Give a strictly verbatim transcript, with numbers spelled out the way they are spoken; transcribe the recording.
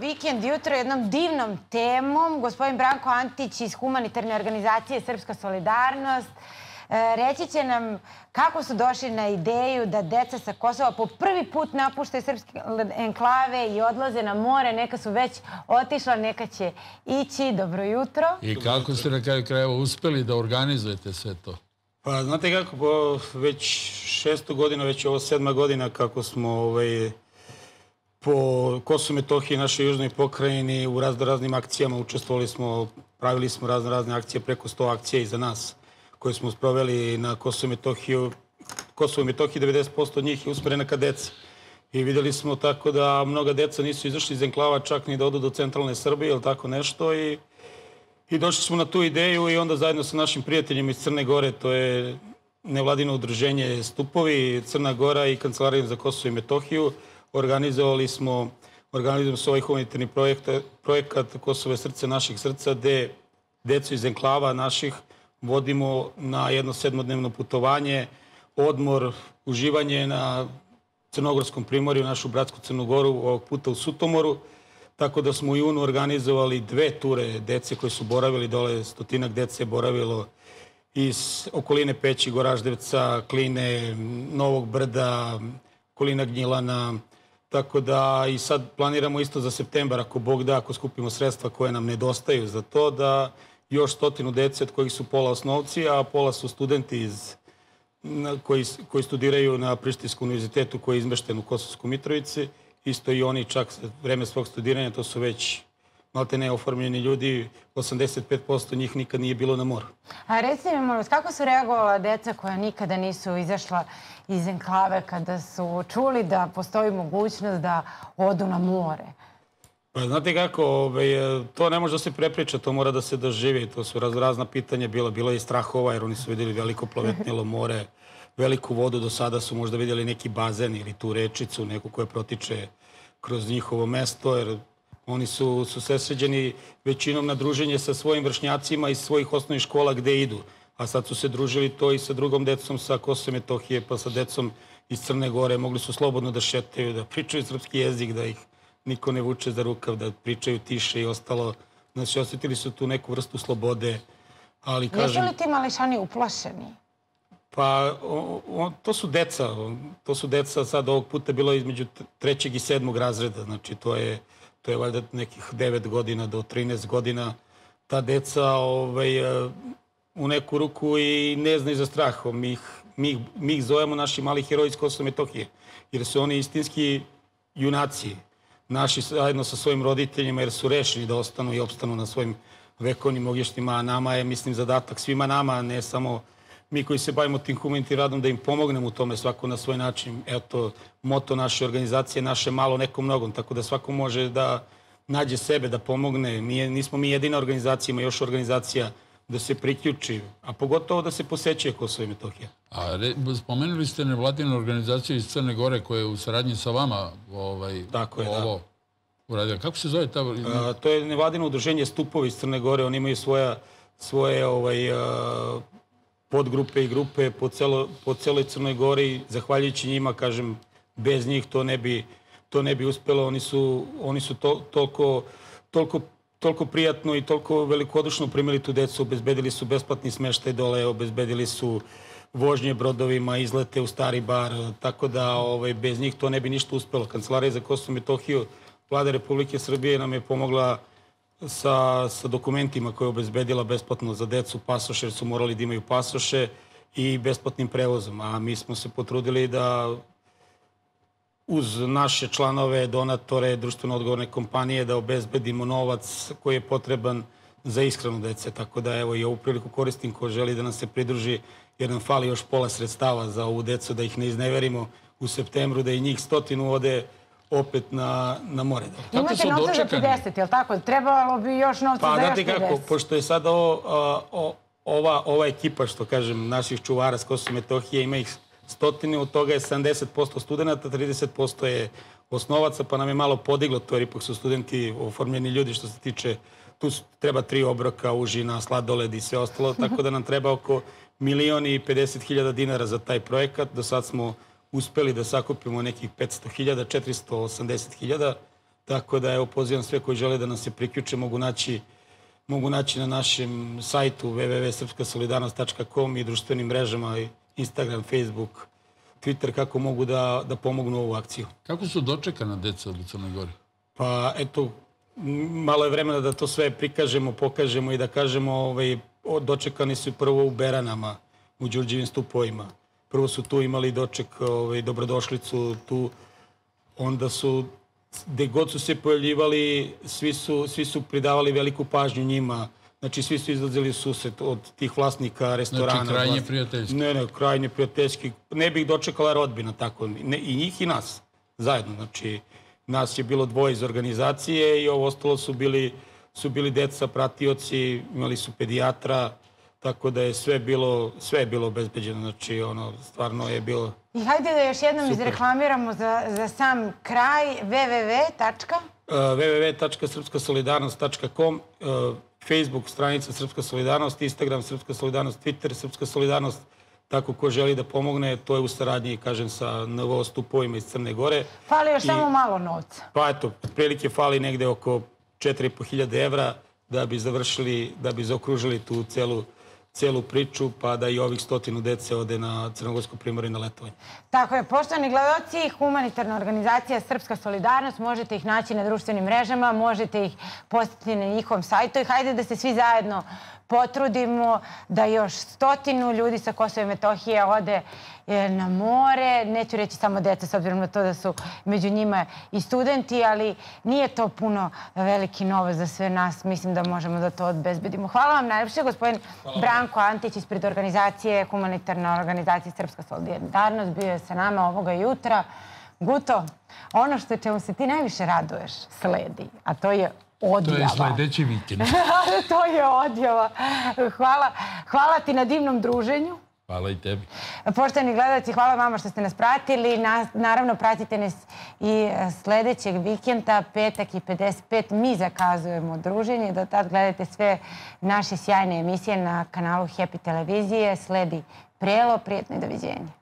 vikend jutro jednom divnom temom. Gospodin Branko Antić iz humanitarne organizacije Srpska Solidarnost reći će nam kako su došli na ideju da deca sa Kosova po prvi put napuštaju srpske enklave i odlaze na more. Neka su već otišla, neka će ići. Dobro jutro. I kako ste na kraju krajeva uspeli da organizujete sve to? Pa, znate kako, već šestu godina, već ovo sedma godina kako smo po Kosovu i Metohiji, našoj južnoj pokrajini, u raznoraznim akcijama učestvovali smo, pravili smo raznorazne akcije, preko sto akcija iza nas, koje smo sproveli na Kosovu i Metohiju. Kosovo i Metohiji, devedeset posto od njih je usmerena ka deci. I vidjeli smo tako da mnoga deca nisu izašli iz enklava, čak ni da odu do centralne Srbije ili tako nešto. I I došli smo na tu ideju i onda zajedno sa našim prijateljima iz Crne Gore, to je nevladino udruženje Stupovi, Crna Gora i Kancelarijom za Kosovo i Metohiju, organizovali smo ovaj humanitarni projekat Kosovo je srce naših srca, gde decu iz enklava naših vodimo na jedno sedmodnevno putovanje, odmor, uživanje na Crnogorskom primorju, našu bratsku Crnu Goru, ovog puta u Sutomoru. Tako da smo u junu organizovali dve ture dece koje su boravili dole, stotinak dece je boravilo iz okoline Peći, Goraždevca, Kline, Novog Brda, okolina Gnjilana. Tako da i sad planiramo isto za septembar, ako Bog da, ako skupimo sredstva koje nam nedostaju za to, da još stotinu dece od kojih su pola osnovci, a pola su studenti iz koji, koji studiraju na Prištinskom univerzitetu koji je izmešten u Kosovskoj Mitrovici. Isto i oni čak vreme svog studiranja, to su već malte neoformljeni ljudi, osamdeset pet posto njih nikad nije bilo na moru. A recite mi, molim, kako su reagovala deca koja nikada nisu izašla iz enklave kada su čuli da postoji mogućnost da odu na more? Pa znate kako, to ne može da se prepriča, to mora da se doživi. To su razna pitanja bila, bilo je i strahova jer oni su vidjeli veliko plavetnilo more, veliku vodu. Do sada su možda vidjeli neki bazen ili tu rečicu, neku koja protiče kroz njihovo mesto, jer oni su sesređeni većinom na druženje sa svojim vršnjacima iz svojih osnovnih škola gde idu. A sad su se družili to i sa drugom decom sa Kosova i Metohije, pa sa decom iz Crne Gore. Mogli su slobodno da šetaju, da pričaju srpski jezik, da ih niko ne vuče za rukav, da pričaju tiše i ostalo. Znači, osjetili su tu neku vrstu slobode. Nisu li ti mališani uplašeni? Pa, to su deca. To su deca sad ovog puta bilo između trećeg i sedmog razreda. Znači, to je valjda nekih devet godina do trinaest godina. Ta deca u neku ruku i ne znaju za strahom. Mi ih zovemo naši mali heroji iz Kosova i Metohije, jer su oni istinski junaci. Naši zajedno sa svojim roditeljima, jer su rešili da ostanu i opstanu na svojim vekovnim ognjištima. A nama je, mislim, zadatak svima nama, ne samo mi koji se bavimo tim humanitarnim radom, da im pomognemo u tome svako na svoj način. Eto, moto naše organizacije, naše malo nekom mnogom, tako da svako može da nađe sebe, da pomogne. Nismo mi jedina organizacija, ima još organizacija da se priključi, a pogotovo da se posećuje Kosovo i Metohija. Spomenuli ste nevladinu organizaciju iz Crne Gore koja je u saradnji sa vama ovo uradila. Kako se zove ta? To je nevladino udruženje Stupovi iz Crne Gore. Oni imaju svoje podgrupe i grupe po celoj Crnoj Gori. Zahvaljujući njima, kažem, bez njih to ne bi uspjelo. Oni su toliko toliko prijatno i toliko velikodušno primili tu decu, obezbedili su besplatni smeštaj dole, obezbedili su vožnje brodovima, izlete u Stari Bar, tako da bez njih to ne bi ništa uspelo. Kancelarija za Kosovo i Metohiju, Vlada Republike Srbije nam je pomogla sa dokumentima koje je obezbedila besplatno za decu, pasoše, jer su morali da imaju pasoše, i besplatnim prevozom. A mi smo se potrudili da uz naše članove, donatore, društveno odgovorne kompanije, da obezbedimo novac koji je potreban za ishranu dece. Tako da, evo, i ovu priliku koristim ko želi da nam se pridruži, jer nam fali još pola sredstava za ovu decu, da ih ne izneverimo u septembru, da i njih stotinu ode opet na more. Imate novca za pedeset, je li tako? Trebalo bi još novca za još pedeset. Pa, znate kako, pošto je sad ova ekipa, što kažem, naših čuvara s Kosova i Metohije, ima ih stotine, od toga je sedamdeset posto studenta, trideset posto je osnovaca, pa nam je malo podiglo to, jer ipak su studenti oformljeni ljudi što se tiče, tu treba tri obroka, užina, sladoled i sve ostalo, tako da nam treba oko milion i pedeset hiljada dinara za taj projekat. Do sad smo uspeli da sakupimo nekih petsto hiljada, četiristo osamdeset hiljada, Tako da, evo, pozivam sve koji žele da nas se priključe, mogu naći, mogu naći na našem sajtu w w w tačka srpska solidarnost tačka com i društvenim mrežama, Instagram, Facebook, Twitter, kako mogu da, da pomognu ovu akciju. Kako su dočekana deca u Crnoj Gori? Pa, eto, malo je vremena da to sve prikažemo, pokažemo i da kažemo, ovaj, dočekani su prvo u Beranama, u Đurđevim Stupovima. Prvo su tu imali doček, ovaj, dobrodošlicu tu, onda su... Gde god su se pojavljivali, svi su, svi su pridavali veliku pažnju njima. Znači, svi su izlazili susret od tih vlasnika restorana. Znači, krajnje prijateljski. Ne, ne, krajnje prijateljski. Ne bih dočekala rodbina, tako. Ne, i njih i nas, zajedno. Znači, nas je bilo dvoje iz organizacije i ovo ostalo su bili, su bili deca, pratioci, imali su pedijatra, tako da je sve bilo, sve je bilo obezbeđeno. Znači, ono, stvarno je bilo... I hajde da još jednom izreklamiramo za, za sam kraj w w w tačka srpska solidarnost tačka com, Facebook stranica Srpska Solidarnost, Instagram Srpska Solidarnost, Twitter Srpska Solidarnost. Tako, ko želi da pomogne, to je u saradnji, kažem, sa Novo Stupovima iz Crne Gore. Fali još I, samo malo novca. Pa eto, prilike fali negde oko četiri i po hiljade evra da bi završili, da bi zaokružili tu celu cijelu priču, pa da i ovih stotinu dece ode na crnogorsko primorje i na letovanje. Tako je, poštovani gledaoci, humanitarna organizacija Srpska Solidarnost, možete ih naći na društvenim mrežama, možete ih posetiti na njihovom sajtu i hajde da se svi zajedno potrudimo da još stotinu ljudi sa Kosova i Metohije ode na more. Neću reći samo deca, s obzirom na to da su među njima i studenti, ali nije to puno veliki novac za sve nas. Mislim da možemo da to obezbedimo. Hvala vam najljepše, gospodin Branko Antić ispred organizacije, humanitarna organizacija Srpska Solidarnost. Bio je sa nama ovoga jutra. Guto, ono što čemu se ti najviše raduješ sledi, a to je odjava. To je sledeći vikend. To je odjava. Hvala, hvala ti na divnom druženju. Hvala i tebi. Poštovani gledalci, hvala vama što ste nas pratili. Naravno, pratite nas i sljedećeg vikenda, petak i pedeset pet. Mi zakazujemo druženje. Do tad gledajte sve naše sjajne emisije na kanalu Happy Televizije. Sledi Prelo, prijetno i doviđenje.